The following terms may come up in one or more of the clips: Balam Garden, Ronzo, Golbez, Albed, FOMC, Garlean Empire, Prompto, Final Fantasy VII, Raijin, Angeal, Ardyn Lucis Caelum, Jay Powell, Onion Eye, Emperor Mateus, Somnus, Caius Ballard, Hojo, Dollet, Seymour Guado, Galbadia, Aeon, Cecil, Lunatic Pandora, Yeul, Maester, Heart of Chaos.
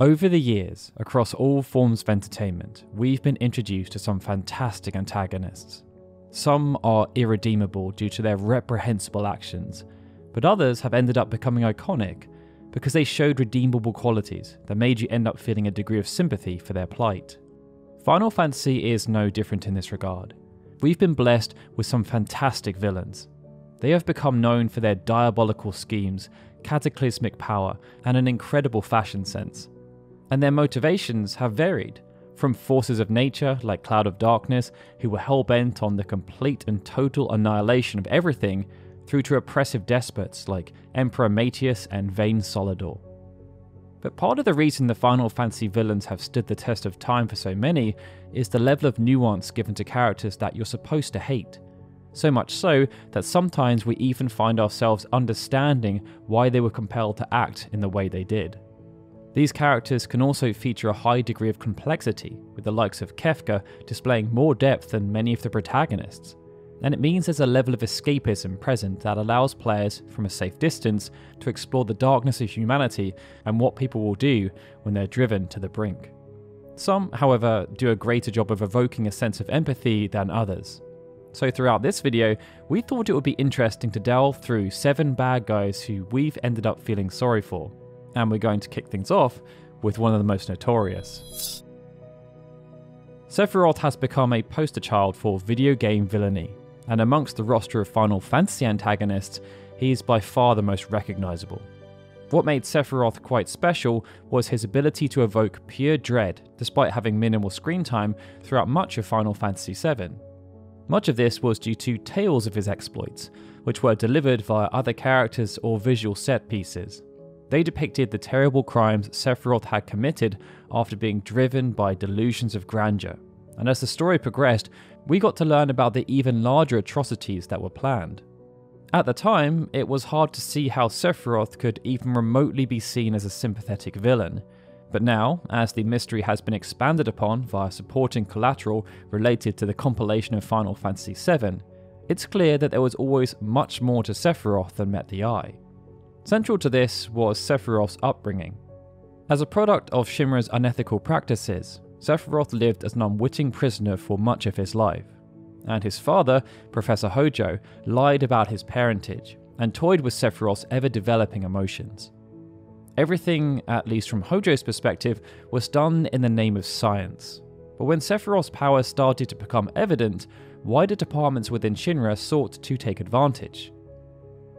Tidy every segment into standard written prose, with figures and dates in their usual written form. Over the years, across all forms of entertainment, we've been introduced to some fantastic antagonists. Some are irredeemable due to their reprehensible actions, but others have ended up becoming iconic because they showed redeemable qualities that made you end up feeling a degree of sympathy for their plight. Final Fantasy is no different in this regard. We've been blessed with some fantastic villains. They have become known for their diabolical schemes, cataclysmic power, and an incredible fashion sense. And their motivations have varied, from forces of nature like Cloud of Darkness, who were hell-bent on the complete and total annihilation of everything, through to oppressive despots like Emperor Mateus and Vayne Solidor. But part of the reason the Final Fantasy villains have stood the test of time for so many is the level of nuance given to characters that you're supposed to hate. So much so that sometimes we even find ourselves understanding why they were compelled to act in the way they did. These characters can also feature a high degree of complexity, with the likes of Kefka displaying more depth than many of the protagonists, and it means there's a level of escapism present that allows players, from a safe distance, to explore the darkness of humanity and what people will do when they're driven to the brink. Some, however, do a greater job of evoking a sense of empathy than others. So throughout this video, we thought it would be interesting to delve through 7 bad guys who we've ended up feeling sorry for. And we're going to kick things off with one of the most notorious. Sephiroth has become a poster child for video game villainy, and amongst the roster of Final Fantasy antagonists, he is by far the most recognisable. What made Sephiroth quite special was his ability to evoke pure dread, despite having minimal screen time throughout much of Final Fantasy VII. Much of this was due to tales of his exploits, which were delivered via other characters or visual set pieces. They depicted the terrible crimes Sephiroth had committed after being driven by delusions of grandeur, and as the story progressed, we got to learn about the even larger atrocities that were planned. At the time, it was hard to see how Sephiroth could even remotely be seen as a sympathetic villain, but now, as the mystery has been expanded upon via supporting collateral related to the compilation of Final Fantasy VII, it's clear that there was always much more to Sephiroth than met the eye. Central to this was Sephiroth's upbringing. As a product of Shinra's unethical practices, Sephiroth lived as an unwitting prisoner for much of his life, and his father, Professor Hojo, lied about his parentage and toyed with Sephiroth's ever-developing emotions. Everything, at least from Hojo's perspective, was done in the name of science. But when Sephiroth's power started to become evident, wider departments within Shinra sought to take advantage.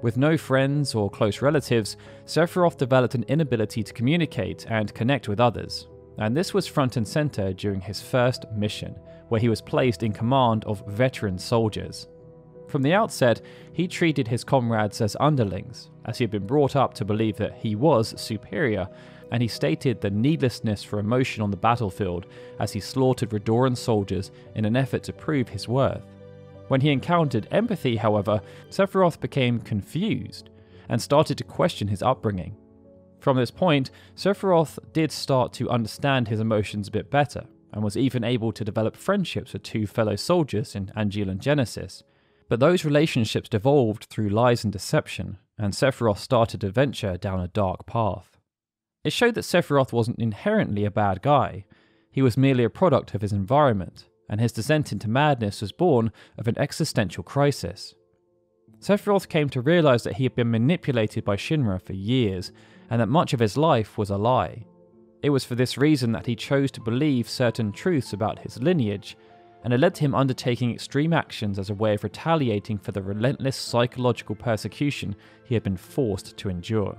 With no friends or close relatives, Sephiroth developed an inability to communicate and connect with others, and this was front and center during his first mission, where he was placed in command of veteran soldiers. From the outset, he treated his comrades as underlings, as he had been brought up to believe that he was superior, and he stated the needlessness for emotion on the battlefield as he slaughtered Redoran soldiers in an effort to prove his worth. When he encountered empathy, however, Sephiroth became confused and started to question his upbringing. From this point, Sephiroth did start to understand his emotions a bit better, and was even able to develop friendships with 2 fellow soldiers in Angeal and Genesis. But those relationships devolved through lies and deception, and Sephiroth started to venture down a dark path. It showed that Sephiroth wasn't inherently a bad guy, he was merely a product of his environment, and his descent into madness was born of an existential crisis. Sephiroth came to realise that he had been manipulated by Shinra for years, and that much of his life was a lie. It was for this reason that he chose to believe certain truths about his lineage, and it led to him undertaking extreme actions as a way of retaliating for the relentless psychological persecution he had been forced to endure.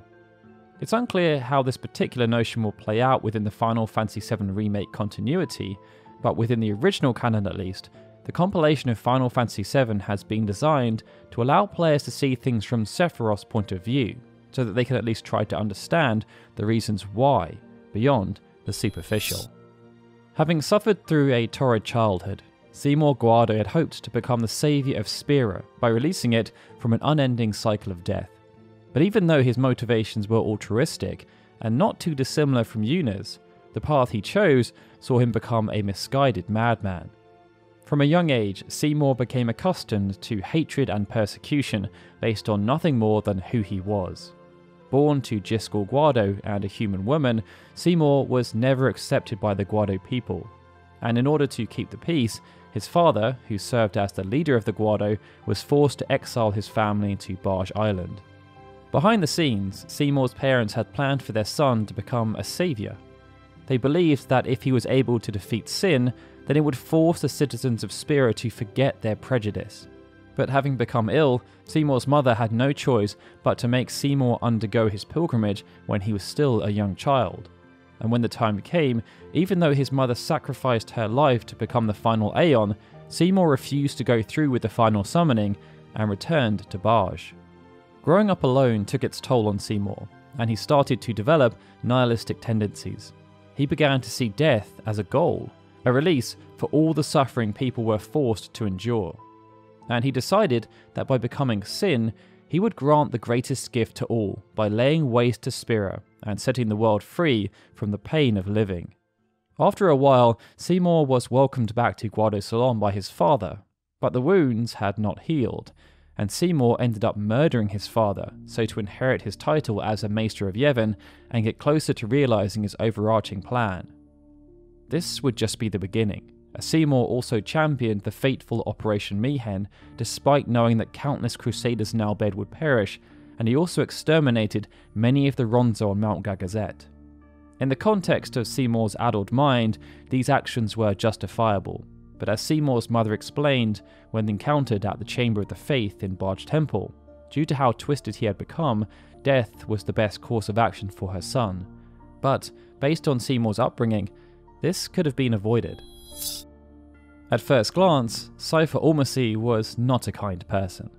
It's unclear how this particular notion will play out within the Final Fantasy VII Remake continuity, but within the original canon at least, the compilation of Final Fantasy VII has been designed to allow players to see things from Sephiroth's point of view, so that they can at least try to understand the reasons why, beyond the superficial. Having suffered through a torrid childhood, Seymour Guado had hoped to become the saviour of Spira by releasing it from an unending cycle of death. But even though his motivations were altruistic, and not too dissimilar from Yuna's, the path he chose saw him become a misguided madman. From a young age, Seymour became accustomed to hatred and persecution based on nothing more than who he was. Born to Seymour Guado and a human woman, Seymour was never accepted by the Guado people, and in order to keep the peace, his father, who served as the leader of the Guado, was forced to exile his family to Barge Island. Behind the scenes, Seymour's parents had planned for their son to become a saviour. They believed that if he was able to defeat sin, then it would force the citizens of Spira to forget their prejudice. But having become ill, Seymour's mother had no choice but to make Seymour undergo his pilgrimage when he was still a young child. And when the time came, even though his mother sacrificed her life to become the final Aeon, Seymour refused to go through with the final summoning and returned to Barge. Growing up alone took its toll on Seymour, and he started to develop nihilistic tendencies. He began to see death as a goal, a release for all the suffering people were forced to endure. And he decided that by becoming Sin, he would grant the greatest gift to all by laying waste to Spira and setting the world free from the pain of living. After a while, Seymour was welcomed back to Guado Salon by his father, but the wounds had not healed, and Seymour ended up murdering his father, so to inherit his title as a Maester of Yevon and get closer to realising his overarching plan. This would just be the beginning. Seymour also championed the fateful Operation Mihen, despite knowing that countless crusaders in Albed would perish, and he also exterminated many of the Ronzo on Mount Gagazet. In the context of Seymour's addled mind, these actions were justifiable, but as Seymour's mother explained when encountered at the Chamber of the Faith in Barge Temple, due to how twisted he had become, death was the best course of action for her son. But, based on Seymour's upbringing, this could have been avoided. At first glance, Seifer Almasy was not a kind person.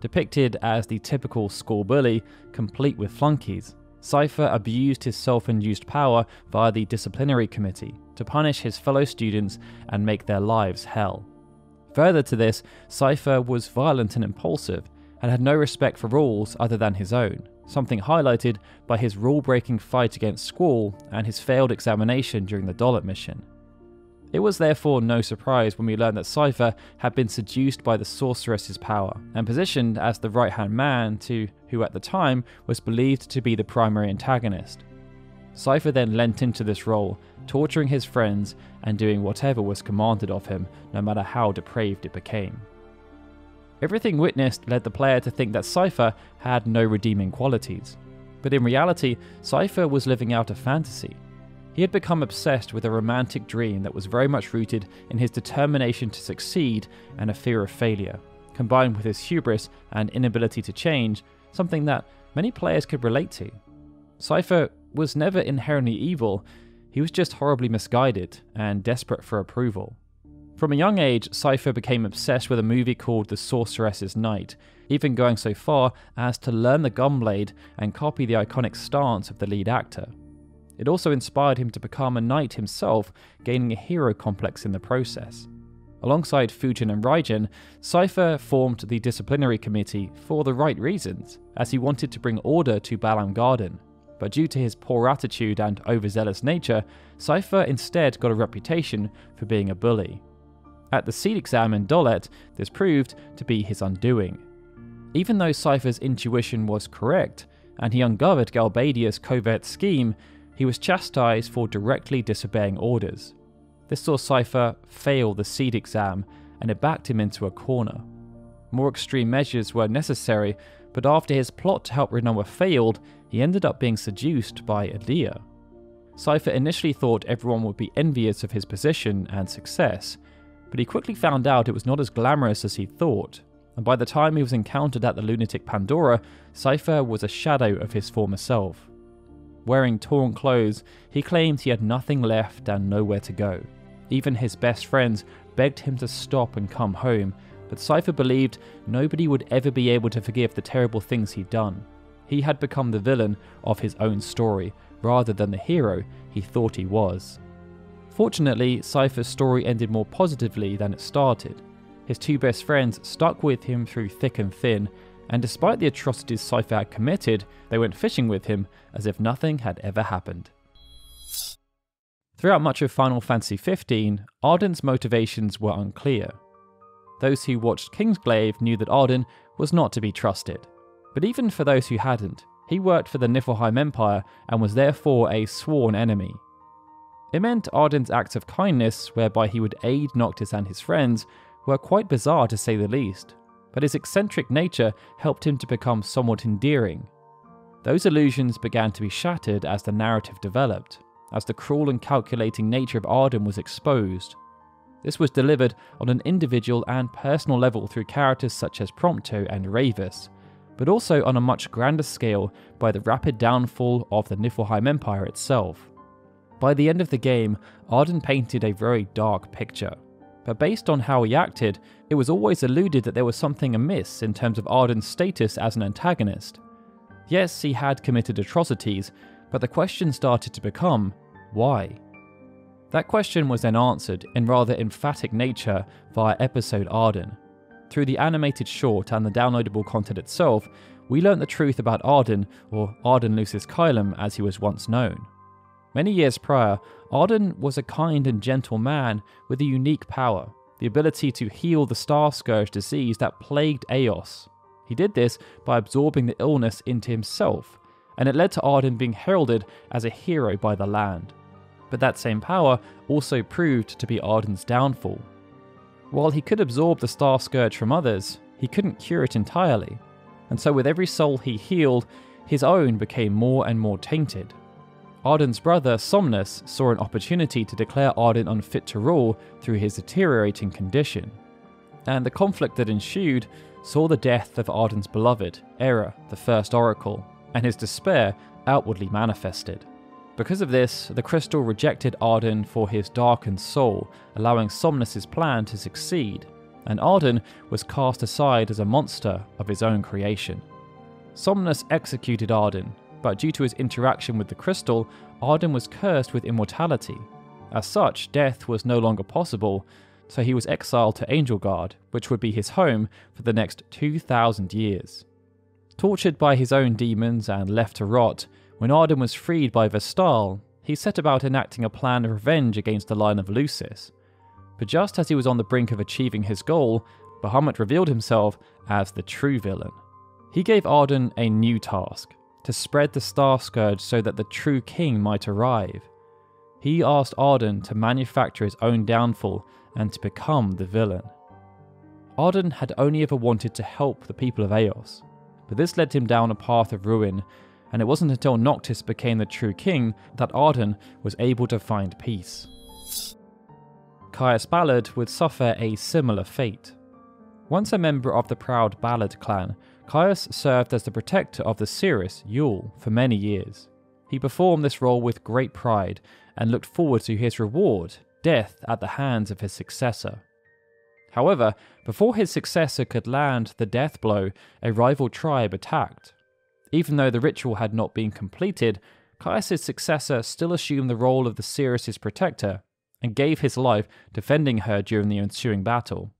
Depicted as the typical school bully, complete with flunkies, Seifer abused his self-induced power via the disciplinary committee to punish his fellow students and make their lives hell. Further to this, Seifer was violent and impulsive, and had no respect for rules other than his own, something highlighted by his rule-breaking fight against Squall and his failed examination during the Dollet mission. It was therefore no surprise when we learned that Seifer had been seduced by the sorceress's power and positioned as the right-hand man to who at the time was believed to be the primary antagonist. Seifer then lent into this role, torturing his friends and doing whatever was commanded of him, no matter how depraved it became. Everything witnessed led the player to think that Seifer had no redeeming qualities, but in reality, Seifer was living out a fantasy. He had become obsessed with a romantic dream that was very much rooted in his determination to succeed and a fear of failure, combined with his hubris and inability to change, something that many players could relate to. Seifer was never inherently evil, he was just horribly misguided and desperate for approval. From a young age, Seifer became obsessed with a movie called The Sorceress's Night, even going so far as to learn the gunblade and copy the iconic stance of the lead actor. It also inspired him to become a knight himself, gaining a hero complex in the process. Alongside Fujin and Raijin, Seifer formed the disciplinary committee for the right reasons, as he wanted to bring order to Balam Garden. But due to his poor attitude and overzealous nature, Seifer instead got a reputation for being a bully. At the seed exam in Dollet, this proved to be his undoing. Even though Seifer's intuition was correct, and he uncovered Galbadia's covert scheme, he was chastised for directly disobeying orders. This saw Seifer fail the seed exam, and it backed him into a corner. More extreme measures were necessary, but after his plot to help Renoa failed, he ended up being seduced by Adia. Seifer initially thought everyone would be envious of his position and success, but he quickly found out it was not as glamorous as he thought, and by the time he was encountered at the lunatic Pandora, Seifer was a shadow of his former self. Wearing torn clothes, he claimed he had nothing left and nowhere to go. Even his best friends begged him to stop and come home, but Seifer believed nobody would ever be able to forgive the terrible things he'd done. He had become the villain of his own story, rather than the hero he thought he was. Fortunately, Seifer's story ended more positively than it started. His two best friends stuck with him through thick and thin, and despite the atrocities Seifer had committed, they went fishing with him as if nothing had ever happened. Throughout much of Final Fantasy XV, Ardyn's motivations were unclear. Those who watched Kingsglaive knew that Ardyn was not to be trusted, but even for those who hadn't, He worked for the Niflheim Empire and was therefore a sworn enemy. It meant Ardyn's acts of kindness, whereby he would aid Noctis and his friends, were quite bizarre to say the least, but his eccentric nature helped him to become somewhat endearing. Those illusions began to be shattered as the narrative developed, as the cruel and calculating nature of Ardyn was exposed. This was delivered on an individual and personal level through characters such as Prompto and Ravis, but also on a much grander scale by the rapid downfall of the Niflheim Empire itself. By the end of the game, Ardyn painted a very dark picture, but based on how he acted, it was always alluded that there was something amiss in terms of Ardyn's status as an antagonist. Yes, he had committed atrocities, but the question started to become, why? That question was then answered in rather emphatic nature via episode Ardyn. Through the animated short and the downloadable content itself, we learnt the truth about Ardyn, or Ardyn Lucis Caelum as he was once known. Many years prior, Ardyn was a kind and gentle man with a unique power, the ability to heal the Star Scourge disease that plagued Eos. He did this by absorbing the illness into himself, and it led to Ardyn being heralded as a hero by the land. But that same power also proved to be Ardyn's downfall. While he could absorb the Star Scourge from others, he couldn't cure it entirely, and so with every soul he healed, his own became more and more tainted. Ardyn's brother, Somnus, saw an opportunity to declare Ardyn unfit to rule through his deteriorating condition, and the conflict that ensued saw the death of Ardyn's beloved, Aera, the first oracle, and his despair outwardly manifested. Because of this, the crystal rejected Ardyn for his darkened soul, allowing Somnus's plan to succeed, and Ardyn was cast aside as a monster of his own creation. Somnus executed Ardyn, but due to his interaction with the crystal, Ardyn was cursed with immortality. As such, death was no longer possible, so he was exiled to Angeal, which would be his home for the next 2,000 years. Tortured by his own demons and left to rot, when Ardyn was freed by Vestal, he set about enacting a plan of revenge against the line of Lucis. But just as he was on the brink of achieving his goal, Bahamut revealed himself as the true villain. He gave Ardyn a new task, to spread the Star Scourge so that the true king might arrive. He asked Ardyn to manufacture his own downfall and to become the villain. Ardyn had only ever wanted to help the people of Eos, but this led him down a path of ruin, and it wasn't until Noctis became the true king that Ardyn was able to find peace. Caius Ballard would suffer a similar fate. Once a member of the proud Ballard clan, Caius served as the protector of the Seeress, Yeul, for many years. He performed this role with great pride and looked forward to his reward, death at the hands of his successor. However, before his successor could land the death blow, a rival tribe attacked. Even though the ritual had not been completed, Caius' successor still assumed the role of the Seeress' protector and gave his life defending her during the ensuing battle.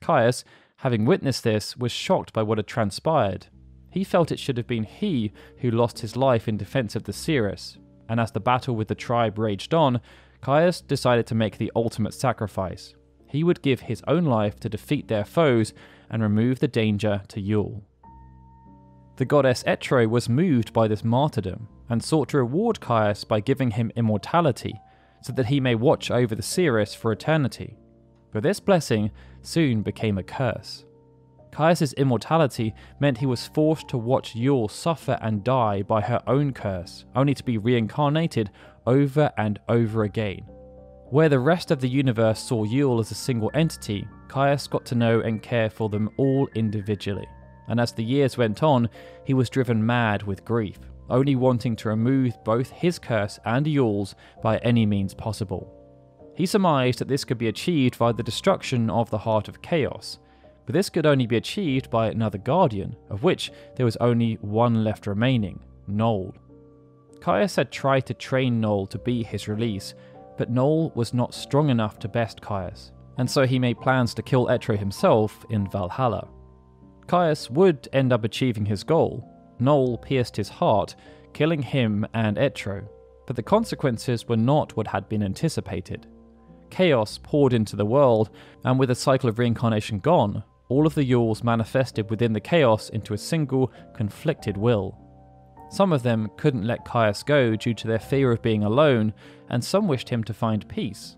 Caius, having witnessed this, was shocked by what had transpired. He felt it should have been he who lost his life in defense of the Seeress, and as the battle with the tribe raged on, Caius decided to make the ultimate sacrifice. He would give his own life to defeat their foes and remove the danger to Yeul. The goddess Etro was moved by this martyrdom and sought to reward Caius by giving him immortality so that he may watch over the Seeress for eternity, but this blessing soon became a curse. Caius' immortality meant he was forced to watch Yeul suffer and die by her own curse, only to be reincarnated over and over again. Where the rest of the universe saw Yeul as a single entity, Caius got to know and care for them all individually. And as the years went on, he was driven mad with grief, only wanting to remove both his curse and Yeul's by any means possible. He surmised that this could be achieved by the destruction of the Heart of Chaos, but this could only be achieved by another Guardian, of which there was only one left remaining, Noel. Caius had tried to train Noel to be his release, but Noel was not strong enough to best Caius, and so he made plans to kill Etro himself in Valhalla. Caius would end up achieving his goal. Noel pierced his heart, killing him and Etro, but the consequences were not what had been anticipated. Chaos poured into the world, and with the cycle of reincarnation gone, all of the Yeuls manifested within the chaos into a single, conflicted will. Some of them couldn't let Caius go due to their fear of being alone, and some wished him to find peace.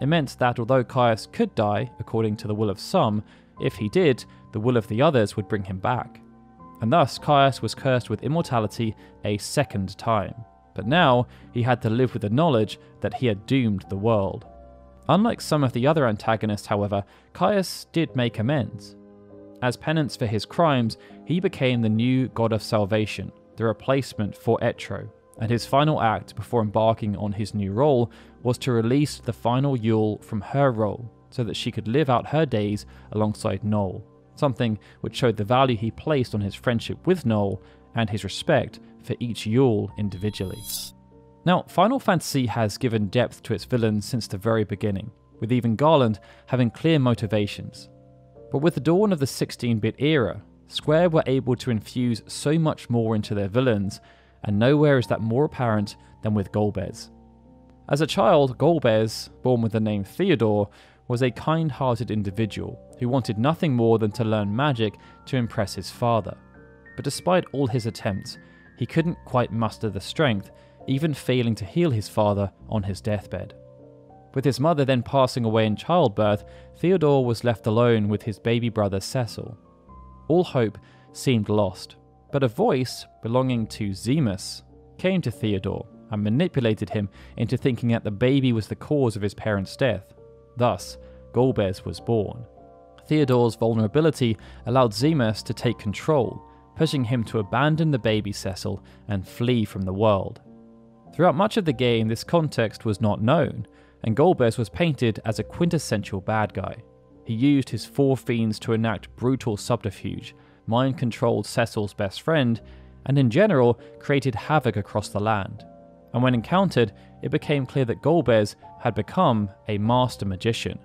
It meant that although Caius could die, according to the will of some, if he did, the will of the others would bring him back. And thus Caius was cursed with immortality a second time. But now he had to live with the knowledge that he had doomed the world. Unlike some of the other antagonists, however, Caius did make amends. As penance for his crimes, he became the new god of salvation, the replacement for Etro, and his final act before embarking on his new role was to release the final Yeul from her role so that she could live out her days alongside Noel, something which showed the value he placed on his friendship with Noel and his respect for each Yeul individually. Now, Final Fantasy has given depth to its villains since the very beginning, with even Garland having clear motivations. But with the dawn of the 16-bit era, Square were able to infuse so much more into their villains, and nowhere is that more apparent than with Golbez. As a child, Golbez, born with the name Theodore, was a kind-hearted individual who wanted nothing more than to learn magic to impress his father. But despite all his attempts, he couldn't quite muster the strength, even failing to heal his father on his deathbed. With his mother then passing away in childbirth, Theodore was left alone with his baby brother Cecil. All hope seemed lost, but a voice belonging to Zemus came to Theodore and manipulated him into thinking that the baby was the cause of his parents' death. Thus, Golbez was born. Theodore's vulnerability allowed Zemus to take control, pushing him to abandon the baby Cecil and flee from the world. Throughout much of the game, this context was not known, and Golbez was painted as a quintessential bad guy. He used his four fiends to enact brutal subterfuge, mind-controlled Cecil's best friend, and in general, created havoc across the land. And when encountered, it became clear that Golbez had become a master magician.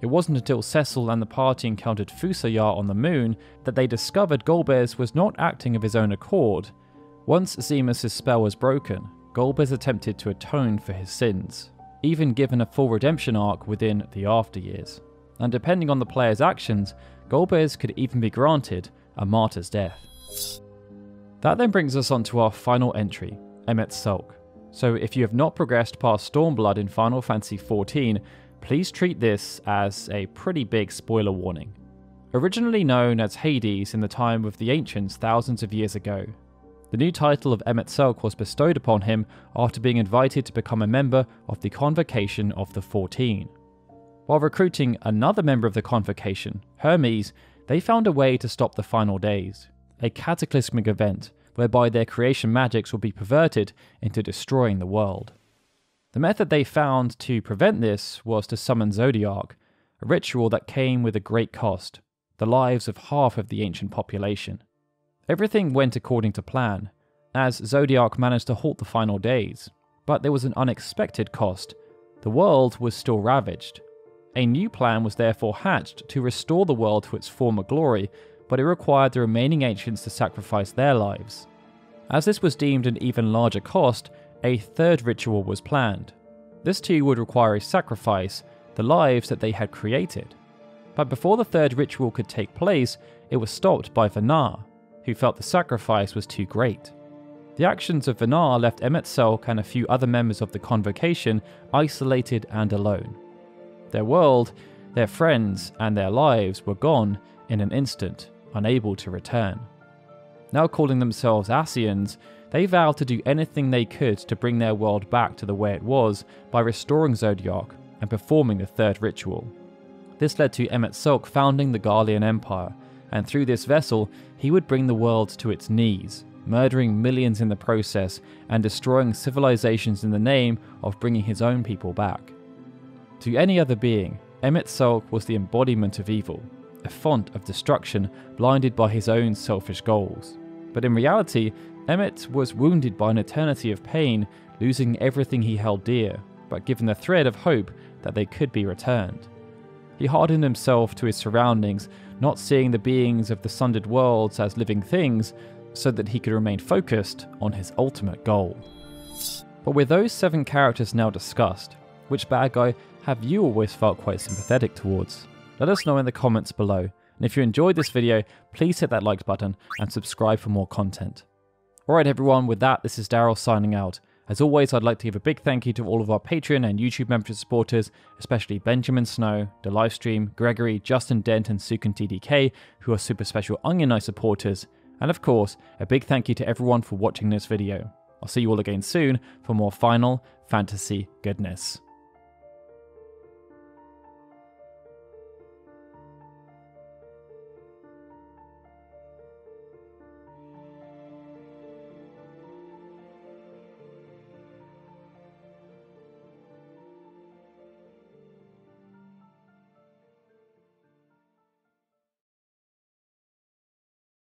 It wasn't until Cecil and the party encountered Fusayar on the moon that they discovered Golbez was not acting of his own accord. Once Zemus' spell was broken, Golbez attempted to atone for his sins, even given a full redemption arc within the after years. And depending on the player's actions, Golbez could even be granted a martyr's death. That then brings us on to our final entry, Emmet Sulk. So if you have not progressed past Stormblood in Final Fantasy XIV, please treat this as a pretty big spoiler warning. Originally known as Hades in the time of the ancients thousands of years ago, the new title of Emmet Sulk was bestowed upon him after being invited to become a member of the Convocation of the 14. While recruiting another member of the Convocation, Hermes, they found a way to stop the final days, a cataclysmic event whereby their creation magics would be perverted into destroying the world. The method they found to prevent this was to summon Zodiac, a ritual that came with a great cost, the lives of half of the ancient population. Everything went according to plan, as Zodiac managed to halt the final days, but there was an unexpected cost. The world was still ravaged. A new plan was therefore hatched to restore the world to its former glory, but it required the remaining ancients to sacrifice their lives. As this was deemed an even larger cost, a third ritual was planned. This too would require a sacrifice, the lives that they had created. But before the third ritual could take place, it was stopped by Vanar, who felt the sacrifice was too great. The actions of Vanar left Emmet Sulk and a few other members of the Convocation isolated and alone. Their world, their friends, and their lives were gone in an instant, unable to return. Now calling themselves Asians, they vowed to do anything they could to bring their world back to the way it was by restoring Zodiac and performing the third ritual. This led to Emmet Sulk founding the Garlean Empire, and through this vessel, he would bring the world to its knees, murdering millions in the process and destroying civilizations in the name of bringing his own people back. To any other being, Emmet Sulk was the embodiment of evil, a font of destruction blinded by his own selfish goals. But in reality, Emmet was wounded by an eternity of pain, losing everything he held dear, but given the thread of hope that they could be returned. He hardened himself to his surroundings, not seeing the beings of the sundered worlds as living things, so that he could remain focused on his ultimate goal. But with those seven characters now discussed, which bad guy have you always felt quite sympathetic towards? Let us know in the comments below, and if you enjoyed this video, please hit that like button and subscribe for more content. Alright everyone, with that, this is Daryl signing out. As always, I'd like to give a big thank you to all of our Patreon and YouTube membership supporters, especially Benjamin Snow, The Livestream, Gregory, Justin Dent and Sukun TDK, who are super special Onion Eye supporters, and of course, a big thank you to everyone for watching this video. I'll see you all again soon for more Final Fantasy goodness.